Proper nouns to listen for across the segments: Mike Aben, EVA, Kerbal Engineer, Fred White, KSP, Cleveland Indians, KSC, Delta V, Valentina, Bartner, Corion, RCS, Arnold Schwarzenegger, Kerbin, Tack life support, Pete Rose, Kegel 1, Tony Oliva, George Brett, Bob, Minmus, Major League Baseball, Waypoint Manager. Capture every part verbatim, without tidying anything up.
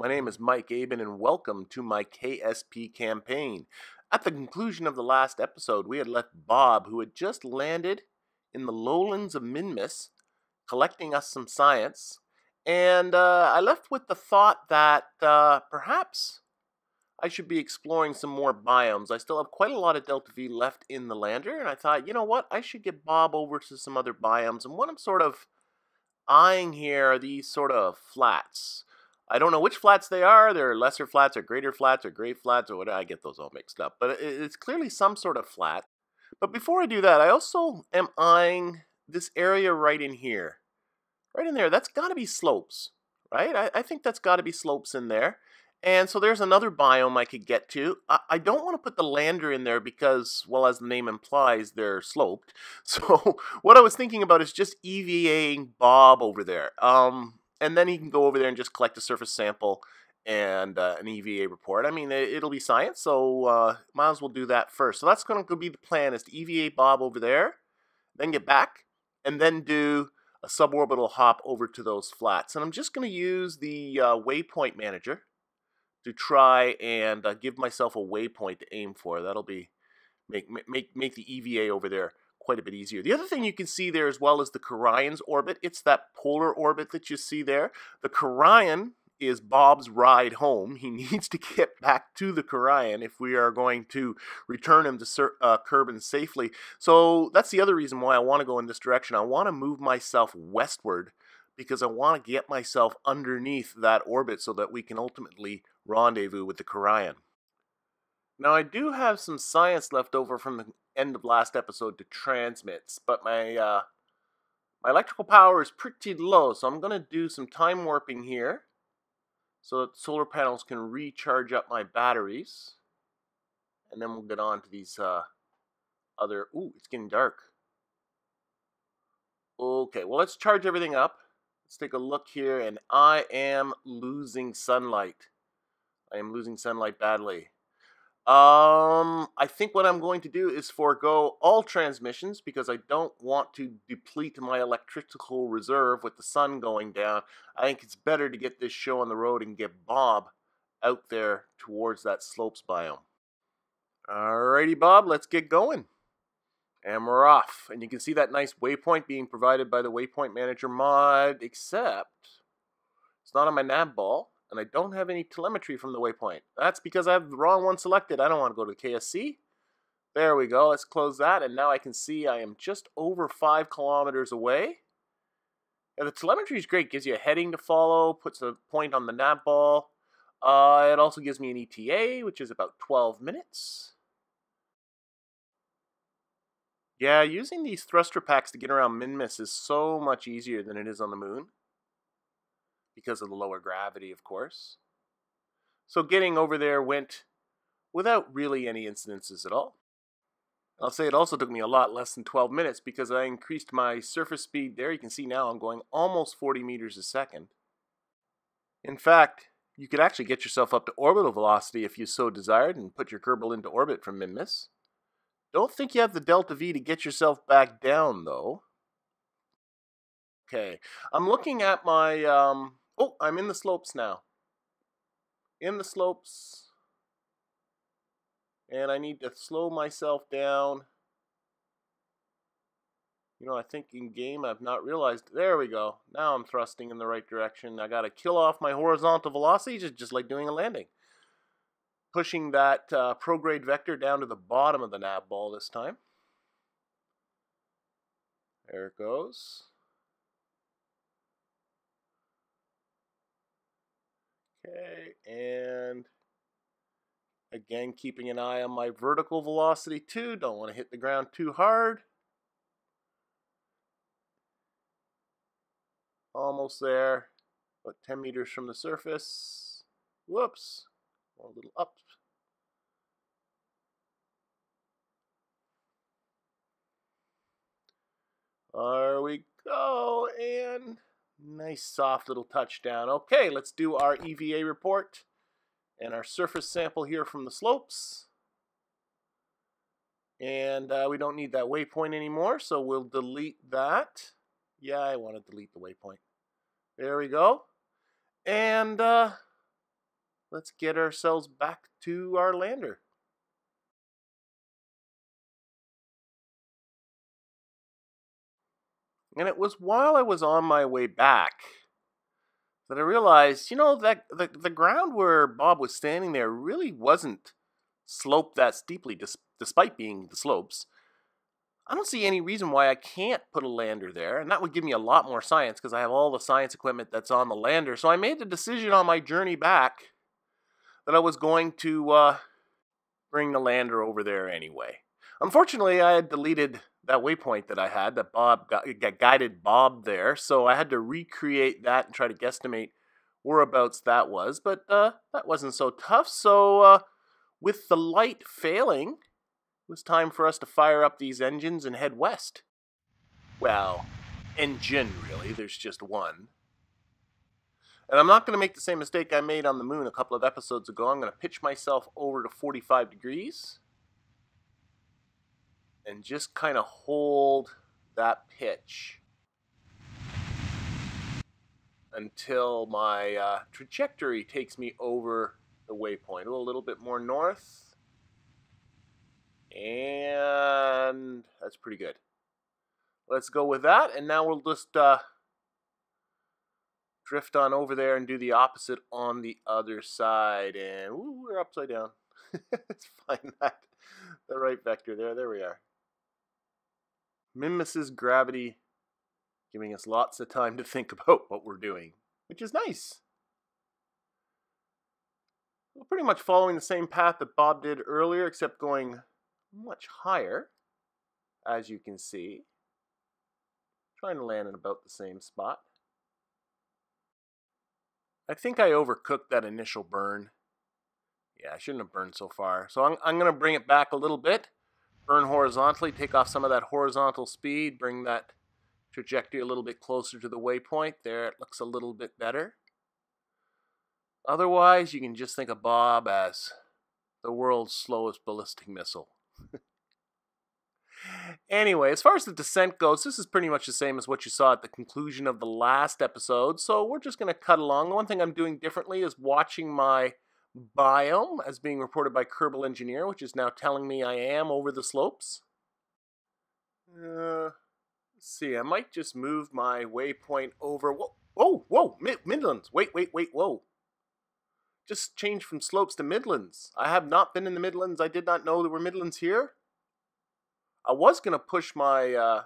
My name is Mike Aben, and welcome to my K S P campaign. At the conclusion of the last episode, we had left Bob, who had just landed in the lowlands of Minmus, collecting us some science, and uh, I left with the thought that uh, perhaps I should be exploring some more biomes. I still have quite a lot of Delta V left in the lander, and I thought, you know what, I should get Bob over to some other biomes, and what I'm sort of eyeing here are these sort of flats. I don't know which flats they are. They're lesser flats or greater flats or great flats or whatever. I get those all mixed up, but it's clearly some sort of flat. But before I do that, I also am eyeing this area right in here. Right in there, that's got to be slopes, right? I, I think that's got to be slopes in there. And so there's another biome I could get to. I, I don't want to put the lander in there because, well, as the name implies, they're sloped. So what I was thinking about is just E V A-ing Bob over there. Um, and then he can go over there and just collect a surface sample and uh, an E V A report. I mean, it, it'll be science, so uh, might as well do that first. So that's going to be the plan, is to E V A Bob over there, then get back, and then do a suborbital hop over to those flats. And I'm just going to use the uh, Waypoint Manager to try and uh, give myself a waypoint to aim for. That'll be make make make the E V A over there quite a bit easier. The other thing you can see there as well is the Corion's orbit. It's that polar orbit that you see there. The Corion is Bob's ride home. He needs to get back to the Corion if we are going to return him to uh, Kerbin safely. So that's the other reason why I want to go in this direction. I want to move myself westward because I want to get myself underneath that orbit so that we can ultimately rendezvous with the Corion. Now I do have some science left over from the end of last episode to transmits, but my uh, my electrical power is pretty low, so I'm going to do some time warping here so that solar panels can recharge up my batteries, and then we'll get on to these uh, other... Ooh, it's getting dark. Okay, well, let's charge everything up. Let's take a look here, and I am losing sunlight. I am losing sunlight badly. Um, I think what I'm going to do is forego all transmissions because I don't want to deplete my electrical reserve with the sun going down. I think it's better to get this show on the road and get Bob out there towards that slopes biome. Alrighty, Bob, let's get going. And we're off. And you can see that nice waypoint being provided by the Waypoint Manager mod, except it's not on my nav ball. And I don't have any telemetry from the waypoint. That's because I have the wrong one selected. I don't want to go to the K S C. There we go. Let's close that. And now I can see I am just over five kilometers away. And the telemetry is great. Gives you a heading to follow. Puts a point on the nav ball. Uh, it also gives me an E T A, which is about twelve minutes. Yeah, using these thruster packs to get around Minmus is so much easier than it is on the moon, because of the lower gravity, of course. So getting over there went without really any incidences at all. I'll say it also took me a lot less than twelve minutes because I increased my surface speed there. You can see now I'm going almost forty meters a second. In fact, you could actually get yourself up to orbital velocity if you so desired and put your Kerbal into orbit from Minmus. Don't think you have the Delta V to get yourself back down, though. Okay, I'm looking at my... Um, Oh, I'm in the slopes now. In the slopes. And I need to slow myself down. You know, I think in game I've not realized. There we go. Now I'm thrusting in the right direction. I got to kill off my horizontal velocity, just, just like doing a landing. Pushing that uh, prograde vector down to the bottom of the nav ball this time. There it goes. Okay, and again, keeping an eye on my vertical velocity too. Don't want to hit the ground too hard. Almost there, about ten meters from the surface. Whoops, a little up. There we go, and... nice soft little touchdown. Okay, let's do our E V A report and our surface sample here from the slopes. And uh, we don't need that waypoint anymore, so we'll delete that. Yeah, I want to delete the waypoint. There we go. And uh, let's get ourselves back to our lander. And it was while I was on my way back that I realized, you know, that the, the ground where Bob was standing there really wasn't sloped that steeply, dis despite being the slopes. I don't see any reason why I can't put a lander there, and that would give me a lot more science because I have all the science equipment that's on the lander. So I made the decision on my journey back that I was going to uh, bring the lander over there anyway. Unfortunately, I had deleted that waypoint that I had that Bob got, got guided Bob there, so I had to recreate that and try to guesstimate whereabouts that was. But uh, that wasn't so tough. So uh, with the light failing, it was time for us to fire up these engines and head west. Well, engine really, there's just one. And I'm not going to make the same mistake I made on the moon a couple of episodes ago. I'm going to pitch myself over to forty-five degrees and just kind of hold that pitch until my uh, trajectory takes me over the waypoint. A little bit more north. And that's pretty good. Let's go with that, and now we'll just uh, drift on over there and do the opposite on the other side. And ooh, we're upside down. Let's find that the right vector there. There we are. Minmus's gravity giving us lots of time to think about what we're doing, which is nice. We're pretty much following the same path that Bob did earlier, except going much higher, as you can see. Trying to land in about the same spot. I think I overcooked that initial burn. Yeah, I shouldn't have burned so far. So I'm, I'm going to bring it back a little bit, burn horizontally, take off some of that horizontal speed, bring that trajectory a little bit closer to the waypoint. There, it looks a little bit better. Otherwise, you can just think of Bob as the world's slowest ballistic missile. Anyway, as far as the descent goes, this is pretty much the same as what you saw at the conclusion of the last episode, so we're just going to cut along. The one thing I'm doing differently is watching my biome as being reported by Kerbal Engineer, which is now telling me I am over the slopes. Uh, let's see, I might just move my waypoint over. Whoa, whoa, whoa, mid Midlands. Wait, wait, wait, whoa. Just changed from slopes to Midlands. I have not been in the Midlands. I did not know there were Midlands here. I was going to push my uh,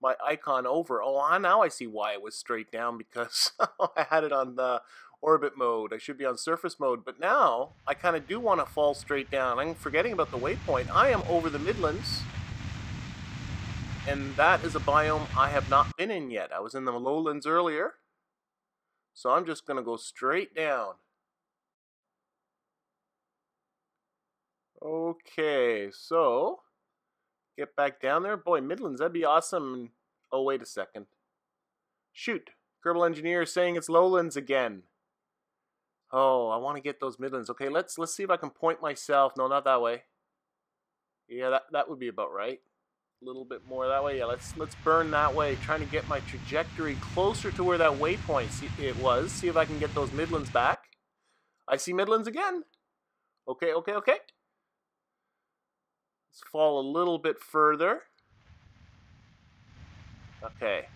my icon over. Oh, now I see why it was straight down, because I had it on the orbit mode. I should be on surface mode. But now I kind of do want to fall straight down. I'm forgetting about the waypoint. I am over the Midlands. And that is a biome I have not been in yet. I was in the lowlands earlier. So I'm just going to go straight down. Okay, so get back down there. Boy, Midlands, that'd be awesome. Oh, wait a second. Shoot, Kerbal Engineer is saying it's lowlands again. Oh, I want to get those Midlands. Okay, let's let's see if I can point myself. No, not that way. Yeah, that, that would be about right. A little bit more that way. Yeah, let's let's burn that way, trying to get my trajectory closer to where that waypoint it was. See if I can get those Midlands back. I see Midlands again. Okay, okay, okay. Let's fall a little bit further. Okay.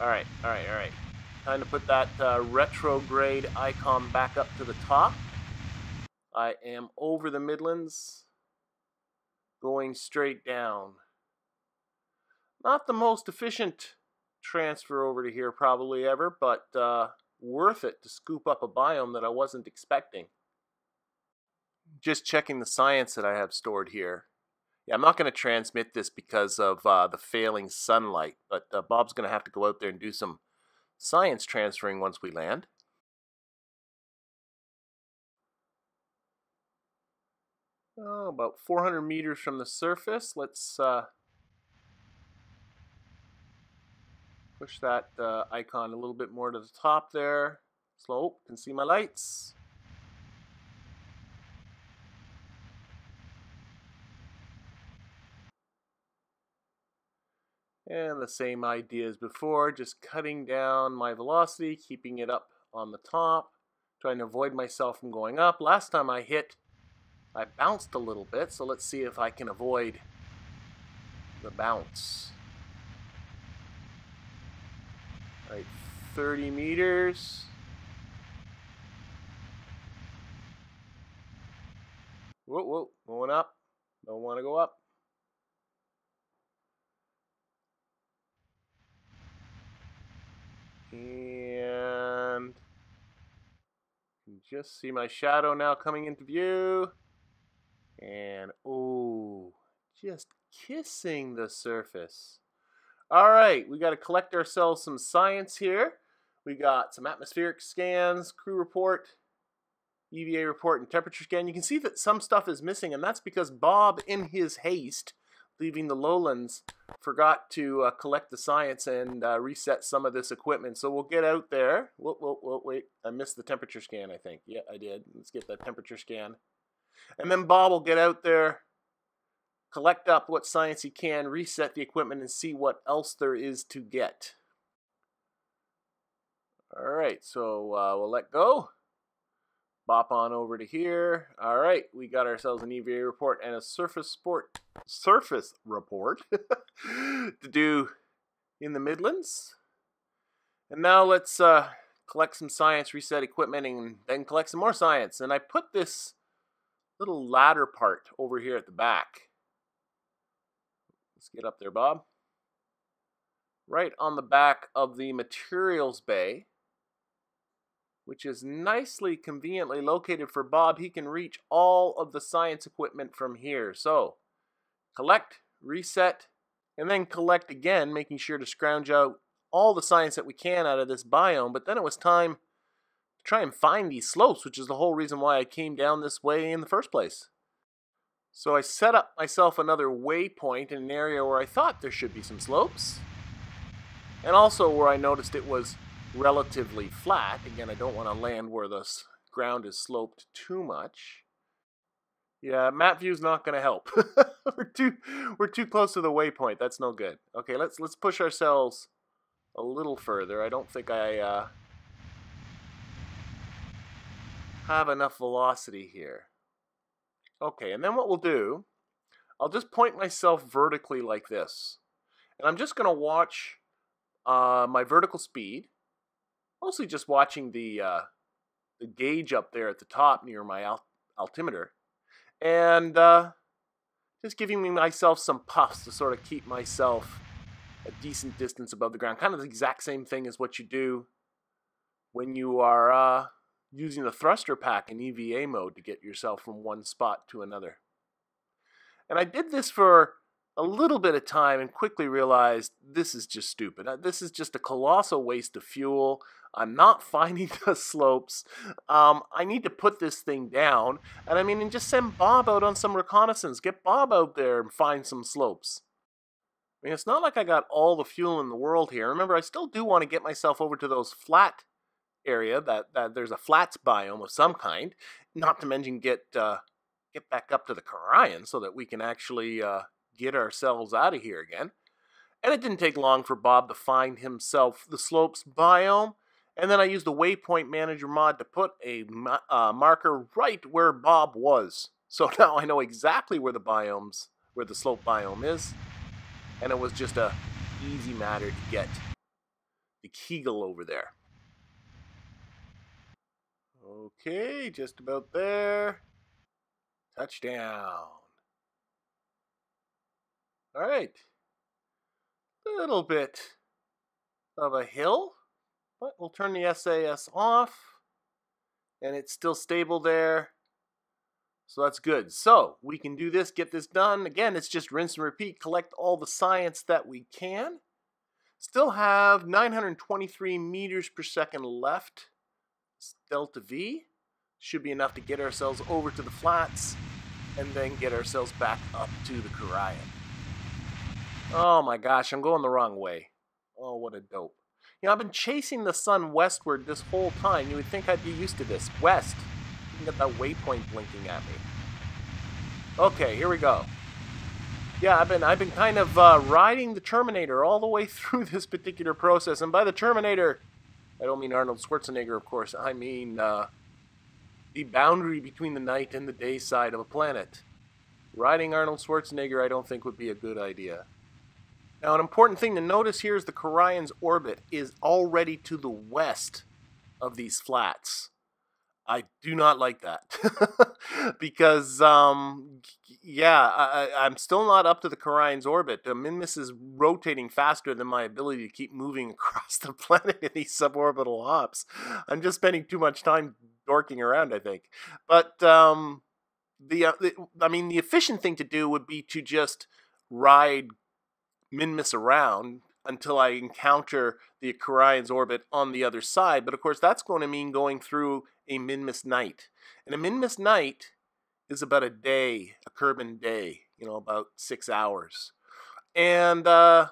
All right, all right, all right. Time to put that uh, retrograde icon back up to the top. I am over the Midlands. Going straight down. Not the most efficient transfer over to here probably ever, but uh, worth it to scoop up a biome that I wasn't expecting. Just checking the science that I have stored here. Yeah, I'm not going to transmit this because of uh, the failing sunlight, but uh, Bob's going to have to go out there and do some science transferring once we land. Oh, about four hundred meters from the surface. Let's uh, push that uh, icon a little bit more to the top there. Slope, can see my lights. And the same idea as before, just cutting down my velocity, keeping it up on the top, trying to avoid myself from going up. Last time I hit, I bounced a little bit, so let's see if I can avoid the bounce. All right, thirty meters. Whoa, whoa, going up. Don't want to go up. And you just see my shadow now coming into view. And oh, just kissing the surface. All right, we got to collect ourselves some science here. We got some atmospheric scans, crew report, E V A report, and temperature scan. You can see that some stuff is missing, and that's because Bob, in his haste, leaving the lowlands, forgot to uh, collect the science and uh, reset some of this equipment. So we'll get out there. Whoa, whoa, whoa, wait. I missed the temperature scan, I think. Yeah, I did. Let's get that temperature scan. And then Bob will get out there, collect up what science he can, reset the equipment, and see what else there is to get. All right, so uh, we'll let go. Bop on over to here. All right, we got ourselves an E V A report and a surface sport surface report to do in the Midlands. And now let's uh, collect some science, reset equipment, and then collect some more science. And I put this little ladder part over here at the back. Let's get up there, Bob. Right on the back of the materials bay, which is nicely, conveniently located for Bob. He can reach all of the science equipment from here. So, collect, reset, and then collect again, making sure to scrounge out all the science that we can out of this biome. But then it was time to try and find these slopes, which is the whole reason why I came down this way in the first place. So I set up myself another waypoint in an area where I thought there should be some slopes, and also where I noticed it was relatively flat. Again, I don't want to land where the ground is sloped too much. Yeah, map view's not going to help. we're too we're too close to the waypoint. That's no good. Okay, let's let's push ourselves a little further. I don't think I uh, have enough velocity here. Okay, and then what we'll do, I'll just point myself vertically like this, and I'm just going to watch uh, my vertical speed. Mostly just watching the, uh, the gauge up there at the top near my alt altimeter. And uh, just giving me myself some puffs to sort of keep myself a decent distance above the ground. Kind of the exact same thing as what you do when you are uh, using the thruster pack in E V A mode to get yourself from one spot to another. And I did this for a little bit of time and quickly realized this is just stupid. This is just a colossal waste of fuel. I'm not finding the slopes. Um, I need to put this thing down. And I mean, and just send Bob out on some reconnaissance. Get Bob out there and find some slopes. I mean, it's not like I got all the fuel in the world here. Remember, I still do want to get myself over to those flat area, that, that there's a flats biome of some kind, not to mention get, uh, get back up to the Corion so that we can actually uh, get ourselves out of here again. And it didn't take long for Bob to find himself the slopes biome. And then I used the Waypoint Manager mod to put a uh, marker right where Bob was. So now I know exactly where the biomes, where the slope biome is. And it was just a easy matter to get the Kegel over there. Okay, just about there. Touchdown. All right. A little bit of a hill. But we'll turn the S A S off, and it's still stable there, so that's good. So we can do this, get this done. Again, it's just rinse and repeat, collect all the science that we can. Still have nine hundred twenty-three meters per second left. Delta V should be enough to get ourselves over to the flats and then get ourselves back up to the Corion. Oh my gosh, I'm going the wrong way. Oh, what a dope. You know, I've been chasing the sun westward this whole time. You would think I'd be used to this. West. You can get that waypoint blinking at me. Okay, here we go. yeah, I've been I've been kind of uh, riding the Terminator all the way through this particular process. And by the Terminator, I don't mean Arnold Schwarzenegger, of course. I mean uh, the boundary between the night and the day side of a planet. Riding Arnold Schwarzenegger, I don't think would be a good idea. Now, an important thing to notice here is the Corion's orbit is already to the west of these flats. I do not like that because, um, yeah, I, I'm still not up to the Corion's orbit. The Minmus is rotating faster than my ability to keep moving across the planet in these suborbital hops. I'm just spending too much time dorking around, I think. But, um, the, uh, the I mean, the efficient thing to do would be to just ride Minmus around until I encounter the Corion's orbit on the other side. But, of course, that's going to mean going through a Minmus night. And a Minmus night is about a day, a Kerbin day, you know, about six hours. And, uh,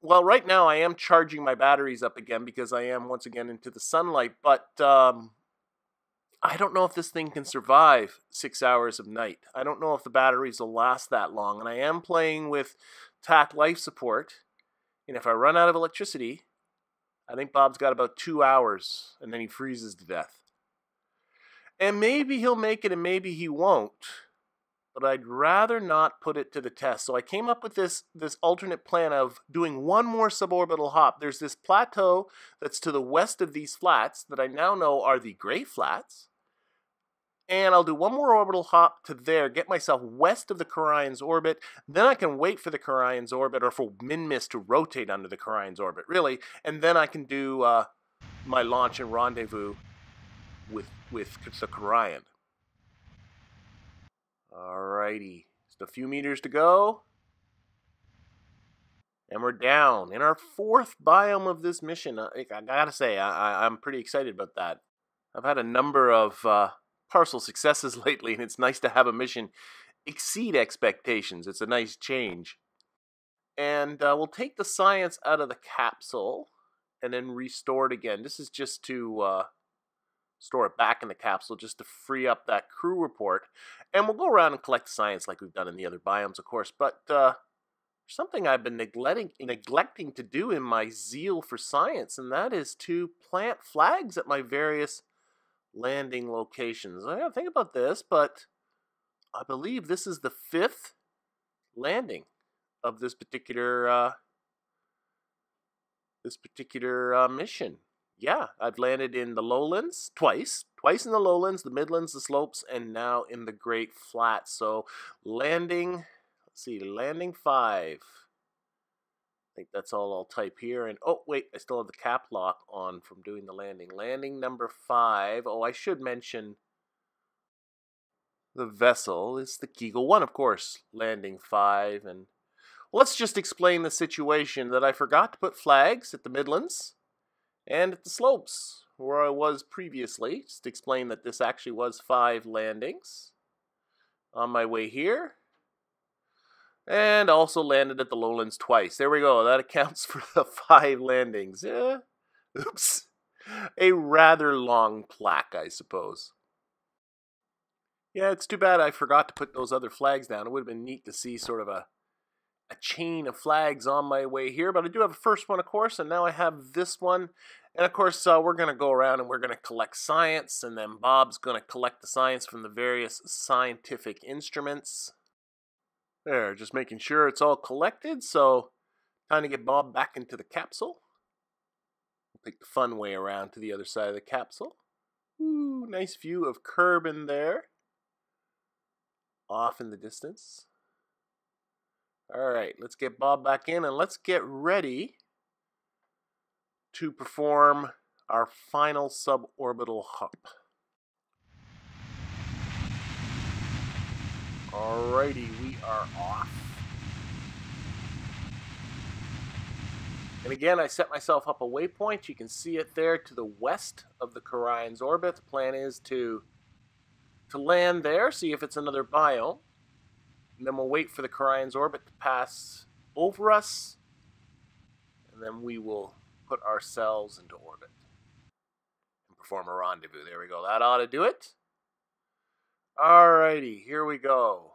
well, right now I am charging my batteries up again because I am once again into the sunlight, but um, I don't know if this thing can survive six hours of night. I don't know if the batteries will last that long. And I am playing with Tack life support, and if I run out of electricity, I think Bob's got about two hours, and then he freezes to death. And maybe he'll make it and maybe he won't, but I'd rather not put it to the test. So I came up with this, this alternate plan of doing one more suborbital hop. There's this plateau that's to the west of these flats that I now know are the Gray Flats. And I'll do one more orbital hop to there, get myself west of the Corion's orbit. Then I can wait for the Corion's orbit, or for Minmus to rotate under the Corion's orbit, really. And then I can do uh, my launch and rendezvous with with the Corion. Alrighty, just a few meters to go. And we're down in our fourth biome of this mission. I, I gotta say, I, I, I'm pretty excited about that. I've had a number of uh, partial successes lately, and it's nice to have a mission exceed expectations. It's a nice change. And uh, we'll take the science out of the capsule and then restore it again. This is just to uh, store it back in the capsule, just to free up that crew report. And we'll go around and collect the science like we've done in the other biomes, of course. But uh, something I've been neglecting, neglecting to do in my zeal for science, and that is to plant flags at my various landing locations. I gotta think about this, but I believe this is the fifth landing of this particular uh, this particular uh, mission. Yeah, I've landed in the lowlands twice, twice in the lowlands, the midlands, the slopes, and now in the Great Flats. So landing, let's see, landing five. I think that's all I'll type here. And oh wait, I still have the cap lock on from doing the landing. Landing number five. Oh, I should mention the vessel is the Kegel one, of course. Landing five, and let's just explain the situation that I forgot to put flags at the midlands and at the slopes, where I was previously. Just to explain that this actually was five landings on my way here. And also landed at the lowlands twice. There we go. That accounts for the five landings. Yeah. Oops. A rather long plaque, I suppose. Yeah, it's too bad I forgot to put those other flags down. It would have been neat to see sort of a a chain of flags on my way here, but I do have a first one, of course, and now I have this one. And of course, uh, we're going to go around and we're going to collect science, and then Bob's going to collect the science from the various scientific instruments. There, just making sure it's all collected, so time to get Bob back into the capsule. We'll take the fun way around to the other side of the capsule. Ooh, nice view of Kerbin there, off in the distance. Alright, let's get Bob back in and let's get ready to perform our final suborbital hop. Alrighty, we are off. And again, I set myself up a waypoint. You can see it there to the west of the Corion's orbit. The plan is to, to land there, see if it's another biome. And then we'll wait for the Corion's orbit to pass over us, and then we will put ourselves into orbit and perform a rendezvous. There we go. That ought to do it. Alrighty, here we go.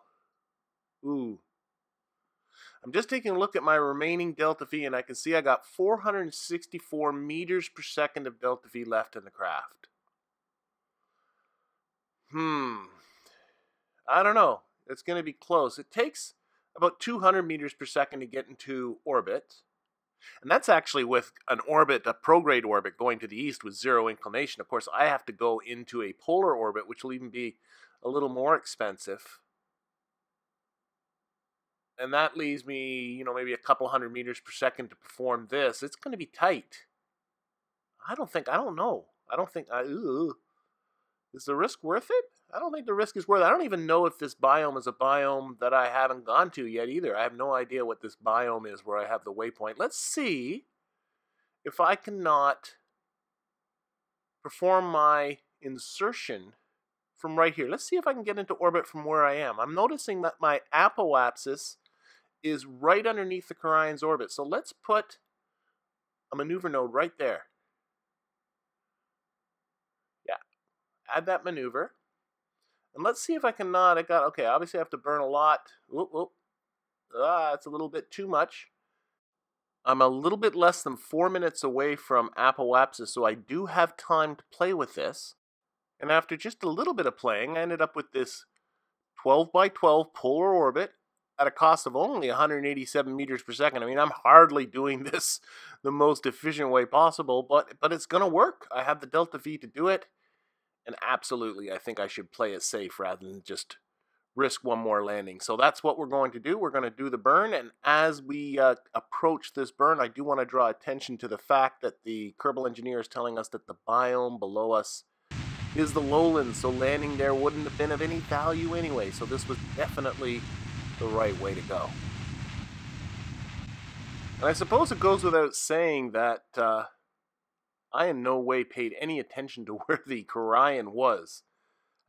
Ooh. I'm just taking a look at my remaining delta V, and I can see I got four hundred sixty-four meters per second of delta V left in the craft. Hmm. I don't know. It's going to be close. It takes about two hundred meters per second to get into orbit. And that's actually with an orbit, a prograde orbit, going to the east with zero inclination. Of course, I have to go into a polar orbit, which will even be a little more expensive. And that leaves me, you know, maybe a couple hundred meters per second to perform this. It's going to be tight. I don't think, I don't know. I don't think, I, ooh. Is the risk worth it? I don't think the risk is worth it. I don't even know if this biome is a biome that I haven't gone to yet either. I have no idea what this biome is where I have the waypoint. Let's see if I cannot perform my insertion from right here. Let's see if I can get into orbit from where I am. I'm noticing that my apoapsis is right underneath the Corion's orbit. So let's put a maneuver node right there. Yeah, add that maneuver. And let's see if I cannot, I got, okay, obviously I have to burn a lot. Whoop, whoop. Ah, it's a little bit too much. I'm a little bit less than four minutes away from apoapsis, so I do have time to play with this. And after just a little bit of playing, I ended up with this twelve by twelve polar orbit at a cost of only one hundred eighty-seven meters per second. I mean, I'm hardly doing this the most efficient way possible, but, but it's going to work. I have the delta V to do it. And absolutely, I think I should play it safe rather than just risk one more landing. So that's what we're going to do. We're going to do the burn. And as we uh, approach this burn, I do want to draw attention to the fact that the Kerbal Engineer is telling us that the biome below us is the lowlands. So landing there wouldn't have been of any value anyway. So this was definitely the right way to go. And I suppose it goes without saying that... Uh, I in no way paid any attention to where the Corion was,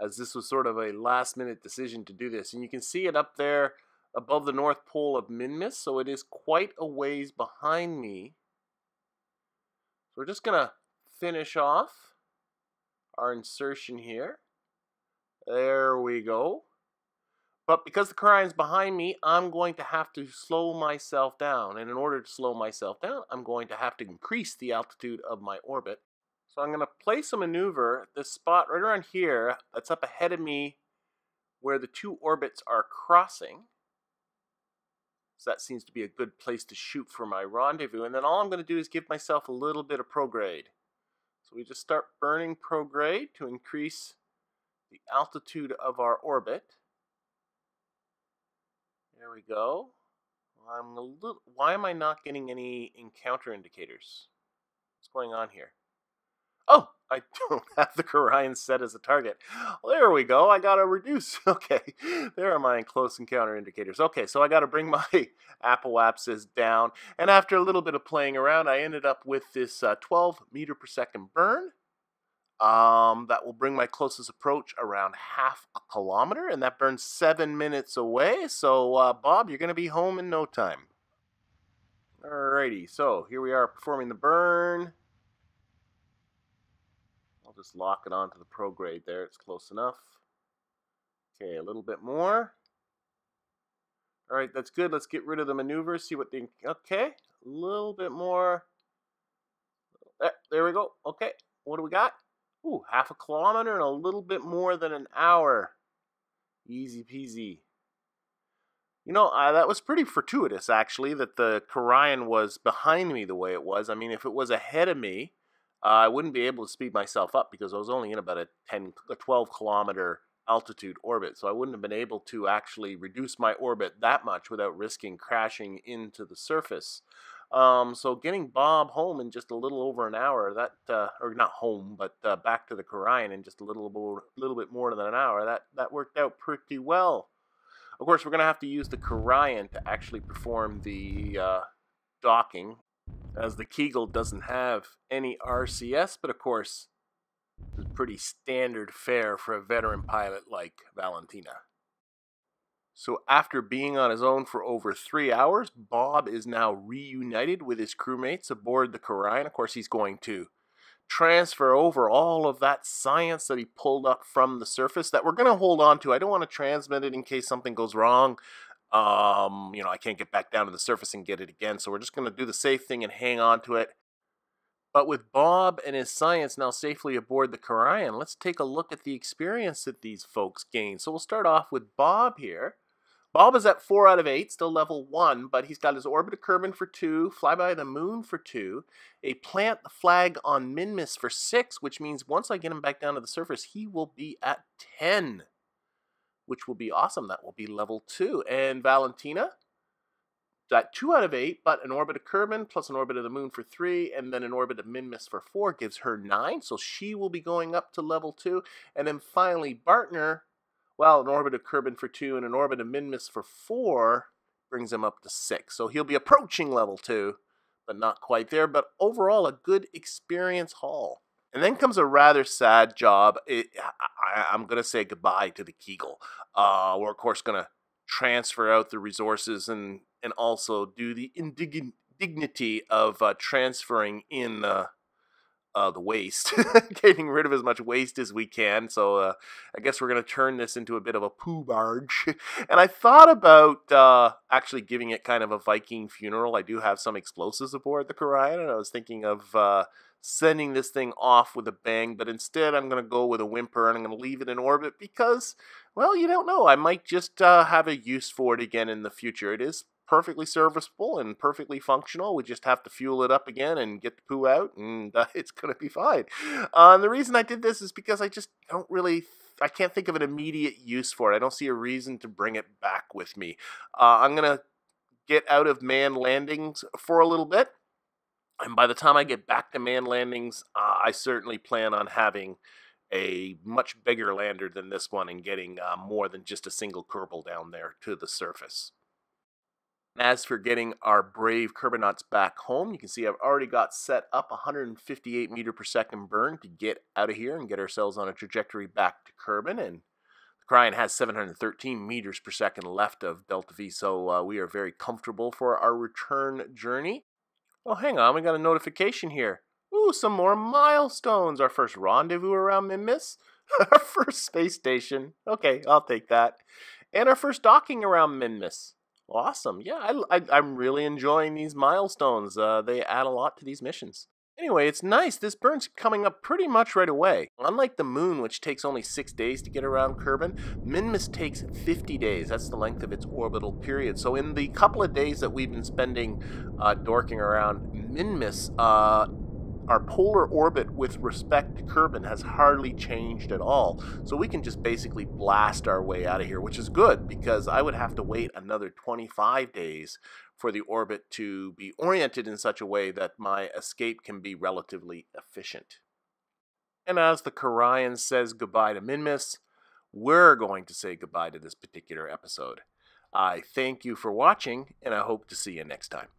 as this was sort of a last-minute decision to do this. And you can see it up there above the North Pole of Minmus, so it is quite a ways behind me. So we're just going to finish off our insertion here. There we go. But because the Corion's behind me, I'm going to have to slow myself down. And in order to slow myself down, I'm going to have to increase the altitude of my orbit. So I'm going to place a maneuver at this spot right around here that's up ahead of me where the two orbits are crossing. So that seems to be a good place to shoot for my rendezvous. And then all I'm going to do is give myself a little bit of prograde. So we just start burning prograde to increase the altitude of our orbit. There we go. I'm a little, why am I not getting any encounter indicators? What's going on here? Oh, I don't have the Corion set as a target. Well, there we go. I got to reduce. Okay, there are my close encounter indicators. Okay, so I got to bring my apoapsis down. And after a little bit of playing around, I ended up with this uh, twelve meter per second burn. Um, that will bring my closest approach around half a kilometer, and that burns seven minutes away. So, uh, Bob, you're going to be home in no time. Alrighty, so here we are performing the burn. I'll just lock it onto the prograde there. It's close enough. Okay, a little bit more. Alright, that's good. Let's get rid of the maneuver, see what the... Okay, a little bit more. There, there we go. Okay, what do we got? Ooh, half a kilometer and a little bit more than an hour. Easy peasy. You know, I, that was pretty fortuitous, actually, that the Corion was behind me the way it was. I mean, if it was ahead of me, uh, I wouldn't be able to speed myself up because I was only in about a ten, a twelve kilometer altitude orbit. So I wouldn't have been able to actually reduce my orbit that much without risking crashing into the surface. Um, so getting Bob home in just a little over an hour, that, uh, or not home, but uh, back to the Corion in just a little, more, little bit more than an hour, that, that worked out pretty well. Of course, we're going to have to use the Corion to actually perform the uh, docking, as the Kegel doesn't have any R C S, but of course, it's pretty standard fare for a veteran pilot like Valentina. So after being on his own for over three hours, Bob is now reunited with his crewmates aboard the Corion. Of course, he's going to transfer over all of that science that he pulled up from the surface that we're going to hold on to. I don't want to transmit it in case something goes wrong. Um, you know, I can't get back down to the surface and get it again, so we're just going to do the safe thing and hang on to it. But with Bob and his science now safely aboard the Corion, let's take a look at the experience that these folks gain. So we'll start off with Bob here. Bob is at four out of eight, still level one, but he's got his Orbit of Kerbin for two, Flyby the Moon for two, a Plant the Flag on Minmus for six, which means once I get him back down to the surface, he will be at ten, which will be awesome. That will be level two. And Valentina got two out of eight, but an Orbit of Kerbin plus an Orbit of the Moon for three, and then an Orbit of Minmus for four gives her nine, so she will be going up to level two. And then finally, Bartner, well, an Orbit of Kerbin for two and an Orbit of Minmus for four brings him up to six. So he'll be approaching level two, but not quite there. But overall, a good experience haul. And then comes a rather sad job. It, I, I'm going to say goodbye to the Kegel. Uh, we're, of course, going to transfer out the resources and, and also do the indignity of uh, transferring in uh, Uh, the waste, getting rid of as much waste as we can. So uh, I guess we're going to turn this into a bit of a poo barge. And I thought about uh, actually giving it kind of a Viking funeral. I do have some explosives aboard the Corion, and I was thinking of uh, sending this thing off with a bang. But instead, I'm going to go with a whimper, and I'm going to leave it in orbit because, well, you don't know. I might just uh, have a use for it again in the future. It is perfectly serviceable and perfectly functional. We just have to fuel it up again and get the poo out, and uh, it's going to be fine. Uh, and the reason I did this is because I just don't really, I can't think of an immediate use for it. I don't see a reason to bring it back with me. Uh, I'm going to get out of manned landings for a little bit, and by the time I get back to manned landings, uh, I certainly plan on having a much bigger lander than this one and getting uh, more than just a single Kerbal down there to the surface. As for getting our brave Kerbinauts back home, you can see I've already got set up one hundred fifty-eight meter per second burn to get out of here and get ourselves on a trajectory back to Kerbin. And the Corion has seven hundred thirteen meters per second left of Delta V, so uh, we are very comfortable for our return journey. Well, hang on, we got a notification here. Ooh, some more milestones. Our first rendezvous around Minmus. Our first space station. Okay, I'll take that. And our first docking around Minmus. Awesome. Yeah, I, I, I'm really enjoying these milestones. Uh, they add a lot to these missions. Anyway, it's nice. This burn's coming up pretty much right away. Unlike the Moon, which takes only six days to get around Kerbin, Minmus takes fifty days. That's the length of its orbital period. So in the couple of days that we've been spending uh, dorking around Minmus, uh, our polar orbit with respect to Kerbin has hardly changed at all. So we can just basically blast our way out of here, which is good because I would have to wait another twenty-five days for the orbit to be oriented in such a way that my escape can be relatively efficient. And as the Corion says goodbye to Minmus, we're going to say goodbye to this particular episode. I thank you for watching, and I hope to see you next time.